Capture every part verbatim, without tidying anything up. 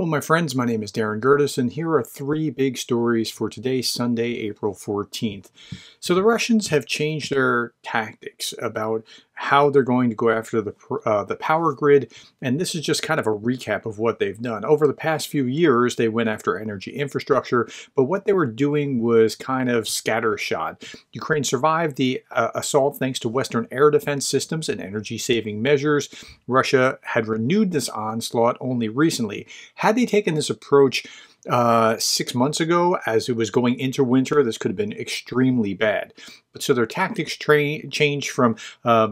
Well, my friends, my name is Darin Gerdes, and here are three big stories for today, Sunday, April fourteenth. So the Russians have changed their tactics about how they're going to go after the, uh, the power grid, and this is just kind of a recap of what they've done. Over the past few years, they went after energy infrastructure, but what they were doing was kind of scattershot. Ukraine survived the uh, assault thanks to Western air defense systems and energy-saving measures. Russia had renewed this onslaught only recently. Had they taken this approach uh, six months ago, as it was going into winter, this could have been extremely bad. But so their tactics train changed from uh,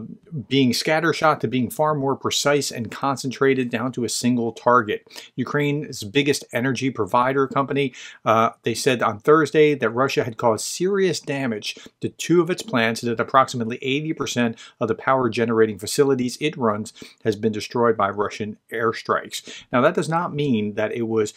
being scattershot to being far more precise and concentrated down to a single target. Ukraine's biggest energy provider company, uh, they said on Thursday that Russia had caused serious damage to two of its plants and that approximately eighty percent of the power generating facilities it runs has been destroyed by Russian airstrikes. Now, that does not mean that it was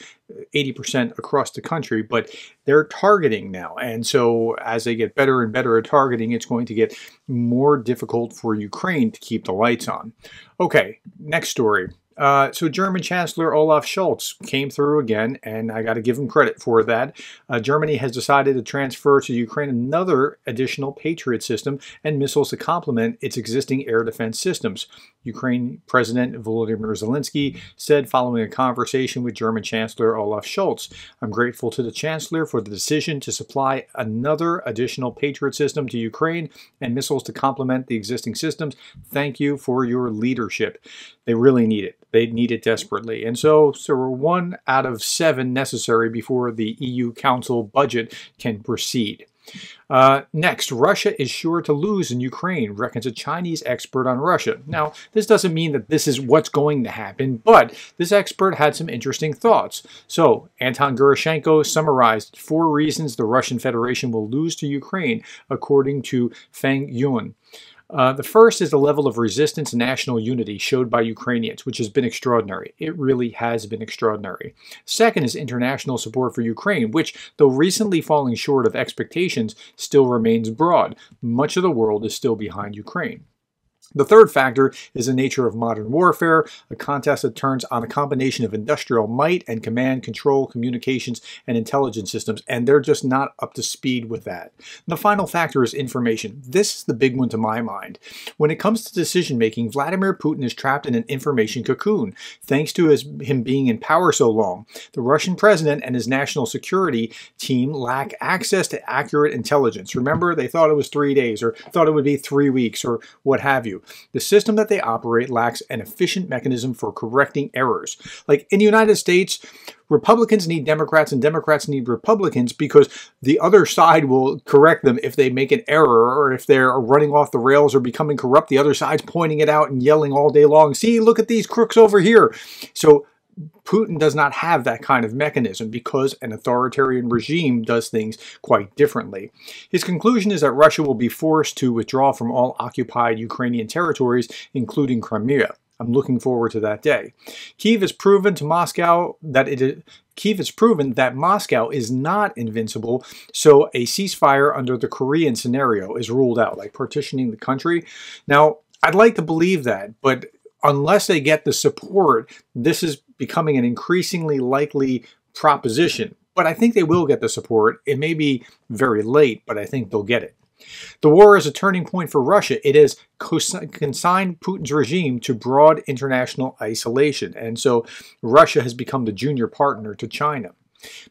eighty percent across the country, but they're targeting now. And so as they get better and better at targeting, it's going to get more difficult for Ukraine to keep the lights on. Okay, next story. Uh, so German Chancellor Olaf Scholz came through again, and I got to give him credit for that. Uh, Germany has decided to transfer to Ukraine another additional Patriot system and missiles to complement its existing air defense systems. Ukraine President Volodymyr Zelensky said following a conversation with German Chancellor Olaf Scholz, "I'm grateful to the Chancellor for the decision to supply another additional Patriot system to Ukraine and missiles to complement the existing systems. Thank you for your leadership." They really need it. They need it desperately. And so, so we're one out of seven necessary before the E U Council budget can proceed. Uh, next, Russia is sure to lose in Ukraine, reckons a Chinese expert on Russia. Now, this doesn't mean that this is what's going to happen, but this expert had some interesting thoughts. So, Anton Gurashenko summarized four reasons the Russian Federation will lose to Ukraine, according to Feng Yun. Uh, the first is the level of resistance and national unity showed by Ukrainians, which has been extraordinary. It really has been extraordinary. Second is international support for Ukraine, which, though recently falling short of expectations, still remains broad. Much of the world is still behind Ukraine. The third factor is the nature of modern warfare, a contest that turns on a combination of industrial might and command, control, communications, and intelligence systems, and they're just not up to speed with that. And the final factor is information. This is the big one to my mind. When it comes to decision-making, Vladimir Putin is trapped in an information cocoon, thanks to his, him being in power so long. The Russian president and his national security team lack access to accurate intelligence. Remember, they thought it was three days, or thought it would be three weeks, or what have you. The system that they operate lacks an efficient mechanism for correcting errors. Like in the United States, Republicans need Democrats and Democrats need Republicans because the other side will correct them if they make an error or if they're running off the rails or becoming corrupt. The other side's pointing it out and yelling all day long, "See, look at these crooks over here." So Putin does not have that kind of mechanism because an authoritarian regime does things quite differently. His conclusion is that Russia will be forced to withdraw from all occupied Ukrainian territories, including Crimea. I'm looking forward to that day. Kyiv has proven to Moscow that it is Kyiv has proven that Moscow is not invincible, so a ceasefire under the Korean scenario is ruled out, like partitioning the country. Now, I'd like to believe that, but unless they get the support, this is becoming an increasingly likely proposition. But I think they will get the support. It may be very late, but I think they'll get it. The war is a turning point for Russia. It has consigned Putin's regime to broad international isolation. And so Russia has become the junior partner to China.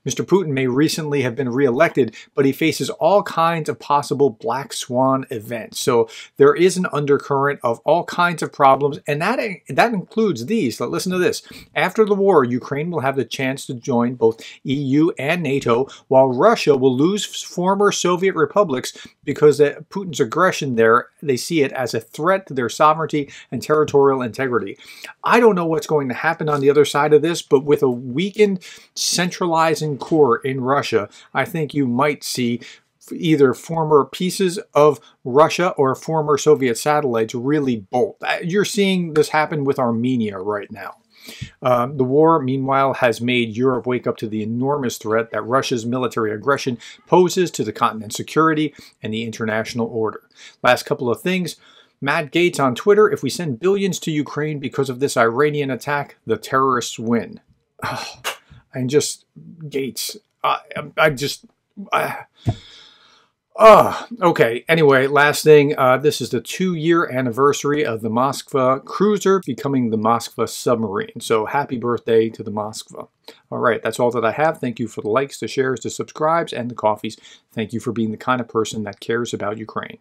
Mister Putin may recently have been re-elected, but he faces all kinds of possible black swan events. So there is an undercurrent of all kinds of problems, and that, that includes these. Listen to this. After the war, Ukraine will have the chance to join both E U and NATO, while Russia will lose former Soviet republics because of Putin's aggression there. They see it as a threat to their sovereignty and territorial integrity. I don't know what's going to happen on the other side of this, but with a weakened, centralized core in Russia, I think you might see either former pieces of Russia or former Soviet satellites really bolt. You're seeing this happen with Armenia right now. Um, the war, meanwhile, has made Europe wake up to the enormous threat that Russia's military aggression poses to the continent's security and the international order. Last couple of things. Matt Gaetz on Twitter, "If we send billions to Ukraine because of this Iranian attack, the terrorists win." and just Gates. I, I just... I, Oh, okay. Anyway, last thing, uh, this is the two-year anniversary of the Moskva cruiser becoming the Moskva submarine. So happy birthday to the Moskva. All right, that's all that I have. Thank you for the likes, the shares, the subscribes, and the coffees. Thank you for being the kind of person that cares about Ukraine.